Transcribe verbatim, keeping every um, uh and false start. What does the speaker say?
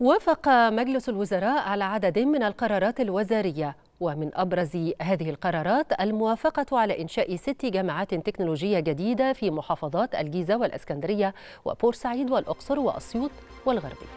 وافق مجلس الوزراء على عدد من القرارات الوزارية، ومن أبرز هذه القرارات الموافقة على إنشاء ست جامعات تكنولوجية جديدة في محافظات الجيزة والإسكندرية وبورسعيد والأقصر وأسيوط والغربية.